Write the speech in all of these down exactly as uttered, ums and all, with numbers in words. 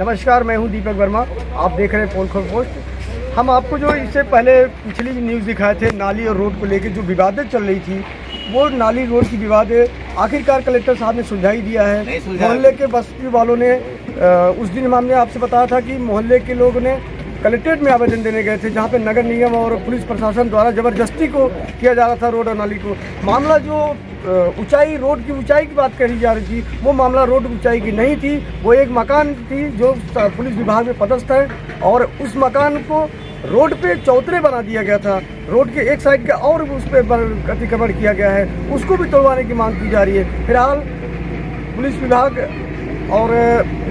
नमस्कार, मैं हूं दीपक वर्मा। आप देख रहे हैं पोल खोल पोस्ट। हम आपको जो इससे पहले पिछली न्यूज़ दिखाए थे, नाली और रोड को लेकर जो विवादें चल रही थी, वो नाली रोड की विवादें आखिरकार कलेक्टर साहब ने सुलझा ही दिया है। मोहल्ले के बस्ती वालों ने आ, उस दिन हमने आपसे बताया था कि मोहल्ले के लोगों ने कलेक्ट्रेट में आवेदन देने गए थे, जहाँ पर नगर निगम और पुलिस प्रशासन द्वारा ज़बरदस्ती को किया जा रहा था रोड और नाली को। मामला जो ऊंचाई रोड की ऊंचाई की बात कही जा रही थी, वो मामला रोड ऊंचाई की नहीं थी। वो एक मकान थी जो पुलिस विभाग में पदस्थ है, और उस मकान को रोड पे चौतरे बना दिया गया था। रोड के एक साइड का और उस पर अतिक्रमण किया गया है, उसको भी तोड़वाने की मांग की जा रही है। फिलहाल पुलिस विभाग और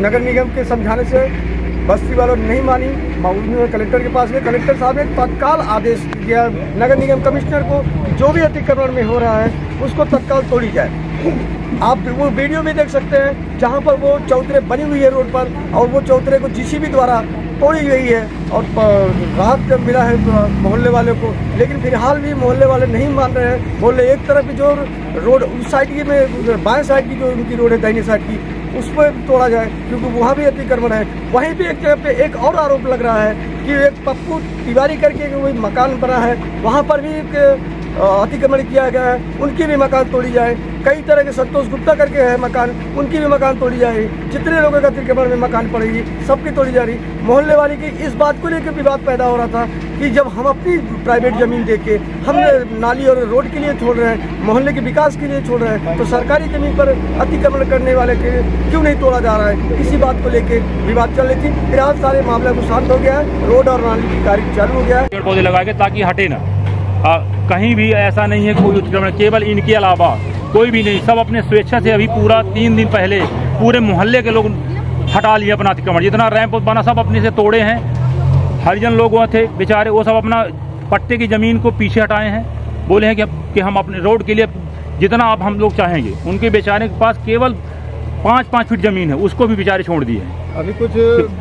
नगर निगम के समझाने से बस्ती वालों ने नहीं मानी। मामले कलेक्टर के पास गए, कलेक्टर साहब ने तत्काल आदेश दिया नगर निगम कमिश्नर को, जो भी अतिक्रमण में हो रहा है उसको तत्काल तोड़ी जाए। आप वो वीडियो भी देख सकते हैं जहाँ पर वो चौतरे बनी हुई है रोड पर, और वो चौतरे को जीसीबी द्वारा तोड़ी गई है और राहत मिला है तो मोहल्ले वाले को। लेकिन फिलहाल भी मोहल्ले वाले नहीं मान रहे हैं। मोहल्ले एक तरफ की जो रोड उस साइड की में बाएं साइड की जो उनकी रोड है, दाहिने साइड की, उस पर तोड़ा जाए, क्योंकि वहाँ भी अतिक्रमण है। वहीं पर एक जगह पर एक और आरोप लग रहा है कि एक पप्पू तिवारी करके कोई मकान बना है, वहाँ पर भी एक अतिक्रमण किया गया है, उनकी भी मकान तोड़ी जाए। कई तरह के संतोष गुप्ता करके है मकान, उनकी भी मकान तोड़ी जाए। जितने लोगों का अतिक्रमण में मकान पड़ेगी, सबकी तोड़ी जा रही। मोहल्ले वाले की इस बात को लेकर विवाद पैदा हो रहा था कि जब हम अपनी प्राइवेट ज़मीन देके हम नाली और रोड के लिए छोड़ रहे हैं, मोहल्ले के विकास के लिए छोड़ रहे हैं, तो सरकारी ज़मीन पर अतिक्रमण करने वाले के क्यों नहीं तोड़ा जा रहा है। इसी बात को लेकर विवाद चल रही थी। फिर आज सारे मामला को शांत हो गया है, रोड और नाली की कार्य चालू हो गया है। पेड़ पौधे लगा के ताकि हटे ना, कहीं भी ऐसा नहीं है कोई उत्क्रमण, केवल इनके अलावा कोई भी नहीं। सब अपने स्वेच्छा से अभी पूरा तीन दिन पहले पूरे मोहल्ले के लोग हटा लिए अपना अतिक्रमण। जितना रैंप बना सब अपने से तोड़े हैं। हरिजन लोग वहाँ थे बेचारे, वो सब अपना पट्टे की ज़मीन को पीछे हटाए हैं। बोले हैं कि, कि हम अपने रोड के लिए जितना आप हम लोग चाहेंगे। उनके बेचारे के पास केवल पाँच पाँच फीट ज़मीन है, उसको भी बेचारे छोड़ दिए हैं। अभी कुछ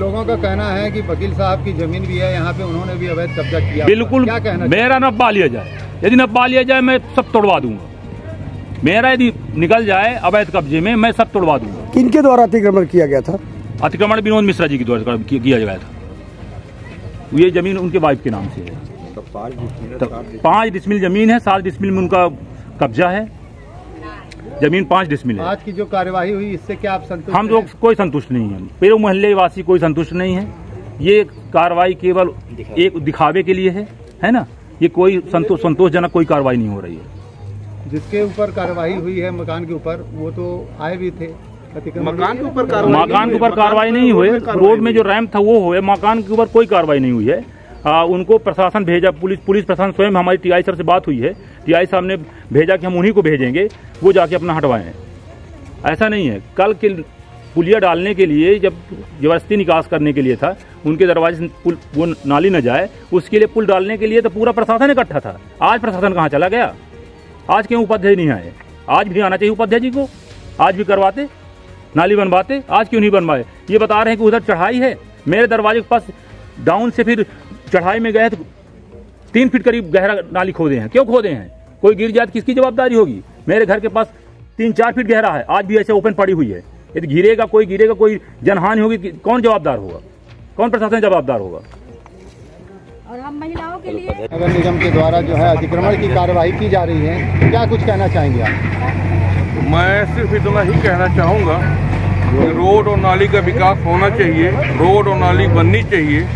लोगों का कहना है कि वकील साहब की जमीन भी है यहाँ पे, उन्होंने भी अवैध कब्जा किया। बिल्कुल, क्या कहना? मेरा नब्बा लिया जाए, यदि नब्बा लिया जाए मैं सब तोड़वा दूंगा। मेरा यदि निकल जाए अवैध कब्जे में, मैं सब तोड़वा दूंगा। किनके द्वारा अतिक्रमण किया गया था? अतिक्रमण विनोद मिश्रा जी के द्वारा किया गया था। ये जमीन उनके वाइफ के नाम से है। पाँच डिसमिल जमीन है, सात डिसमिल में उनका कब्जा है। जमीन पाँच डिसमिल है। आज की जो कार्यवाही हुई, इससे क्या आप संतुष्ट? हम लोग कोई संतुष्ट नहीं है, पेरो मोहल्ले वासी कोई संतुष्ट नहीं है। ये कार्रवाई केवल एक दिखावे के लिए है, है ना। ये कोई संतोष संतोषजनक कोई कार्रवाई नहीं हो रही है। जिसके ऊपर कार्रवाई हुई है मकान के ऊपर, वो तो आए भी थे। मकान के ऊपर मकान के ऊपर कार्रवाई नहीं हुई, रोड में जो रैंप था वो हुए, मकान के ऊपर कोई कार्रवाई नहीं हुई है। आ, उनको प्रशासन भेजा, पुलिस पुलिस प्रशासन स्वयं, हमारी टीआई सर से बात हुई है, टीआई साहब ने भेजा कि हम उन्हीं को भेजेंगे, वो जाके अपना हटवाए हैं। ऐसा नहीं है। कल के पुलिया डालने के लिए जब जबरदस्ती निकास करने के लिए था, उनके दरवाजे से पुल वो नाली न जाए, उसके लिए पुल डालने के लिए तो पूरा प्रशासन इकट्ठा था। आज प्रशासन कहाँ चला गया? आज क्यों उपाध्याय नहीं आए? आज भी आना चाहिए उपाध्याय जी को, आज भी करवाते, नाली बनवाते। आज क्यों नहीं बनवाए? ये बता रहे हैं कि उधर चढ़ाई है। मेरे दरवाजे के पास डाउन से फिर चढ़ाई में गए तो तीन फीट करीब गहरा नाली खोदे हैं। क्यों खोदे हैं? कोई गिर जाए किसकी जवाबदारी होगी? मेरे घर के पास तीन चार फीट गहरा है, आज भी ऐसे ओपन पड़ी हुई है। यदि गिरेगा कोई गिरेगा कोई जनहानि होगी, कौन जवाबदार होगा? कौन प्रशासन जवाबदार होगा? और हम महिलाओं के लिए नगर निगम के द्वारा जो है अतिक्रमण की कार्यवाही की जा रही है, क्या कुछ कहना चाहेंगे आप? मैं सिर्फ इतना ही कहना चाहूँगा, रोड और नाली का विकास होना चाहिए, रोड और नाली बननी चाहिए।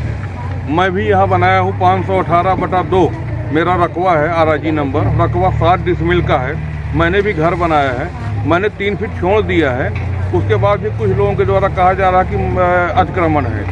मैं भी यहाँ बनाया हूँ, पाँच सौ अठारह बटा दो मेरा रकवा है, आराजी नंबर रकवा सात डिसमिल का है। मैंने भी घर बनाया है, मैंने तीन फीट छोड़ दिया है। उसके बाद भी कुछ लोगों के द्वारा कहा जा रहा है कि अतिक्रमण है।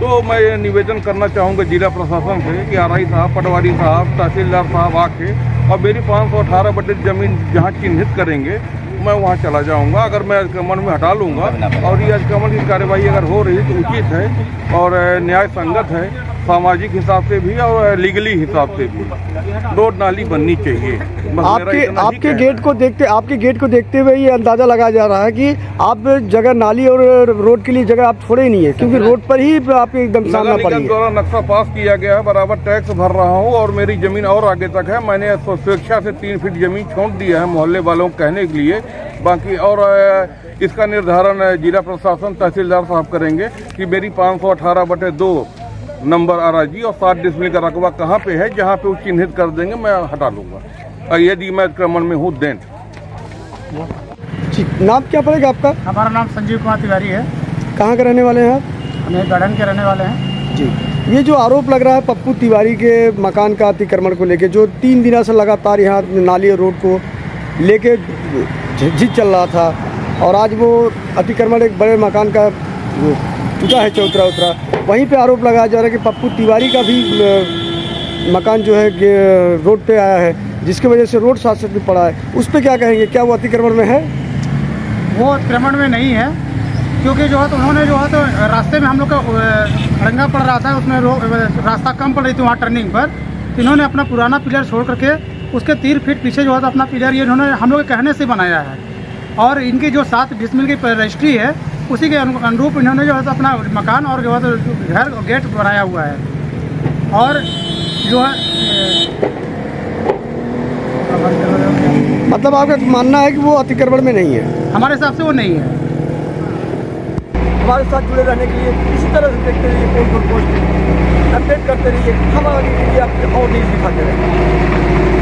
तो मैं ये निवेदन करना चाहूँगा जिला प्रशासन से कि आर आई साहब, पटवारी साहब, तहसीलदार साहब आके और मेरी पाँच सौ अठारह बटे जमीन जहाँ चिन्हित करेंगे, मैं वहाँ चला जाऊँगा। अगर मैं अतिक्रमण में हटा लूँगा, और ये अतिक्रमण की कार्यवाही अगर हो रही तो उचित है और न्याय संगत है, सामाजिक हिसाब से भी और लीगली हिसाब से भी। रोड नाली बननी चाहिए। आपके आपके गेट को देखते आपके गेट को देखते हुए ये अंदाजा लगाया जा रहा है कि आप जगह नाली और रोड के लिए जगह आप छोड़े ही नहीं है, क्योंकि रोड पर ही आपको एकदम सामना पड़ा है। द्वारा नक्शा पास किया गया है, बराबर टैक्स भर रहा हूँ और मेरी जमीन और आगे तक है। मैंने स्वेच्छा से तीन फीट जमीन छोड़ दिया है मोहल्ले वालों को कहने के लिए। बाकी और इसका निर्धारण जिला प्रशासन तहसीलदार साहब करेंगे कि मेरी पाँच सौ अठारह बटे दो नंबर अराजी और सात डिसमिल का रकबा कहाँ पे है, जहाँ पे वो चिन्हित कर देंगे मैं हटा लूँगा, और यदि मैं अतिक्रमण में हूँ देन। नाम क्या पड़ेगा आपका? हमारा नाम संजीव कुमार तिवारी है। कहाँ के रहने वाले हैं आप? हमें गार्डन के रहने वाले हैं जी। ये जो आरोप लग रहा है पप्पू तिवारी के मकान का अतिक्रमण को लेके, जो तीन दिनों से लगातार यहाँ नाली और रोड को लेके झिझिझ चल रहा था, और आज वो अतिक्रमण एक बड़े मकान का चुका है चौतरा उतरा, वहीं पे आरोप लगाया जा रहा है कि पप्पू तिवारी का भी मकान जो है रोड पे आया है, जिसकी वजह से रोड साथ साथ भी पड़ा है। उस पर क्या कहेंगे, क्या वो अतिक्रमण में है? वो अतिक्रमण में नहीं है, क्योंकि जो है तो उन्होंने जो है तो रास्ते में हम लोग का अड़ंगा पड़ रहा था, उसमें रास्ता कम पड़ रही थी वहाँ टर्निंग पर, तो इन्होंने अपना पुराना पिलर छोड़ करके उसके तीन फीट पीछे जो है तो अपना पिलर ये इन्होंने हम लोग के कहने से बनाया है, और इनकी जो सात डिसमिल की रजिस्ट्री है उसी के अनुरूप इन्होंने जो है तो अपना मकान और जो है तो घर और गेट बनाया हुआ है। और जो है मतलब आपका मानना है कि वो अतिक्रमण में नहीं है? हमारे हिसाब से वो नहीं है। हमारे साथ जुड़े रहने के लिए इसी तरह से देखते रहिए, पोल खोल पोस्ट अपडेट करते रहिए, हम आगे आपके और न्यूज़ दिखाते रहेंगे।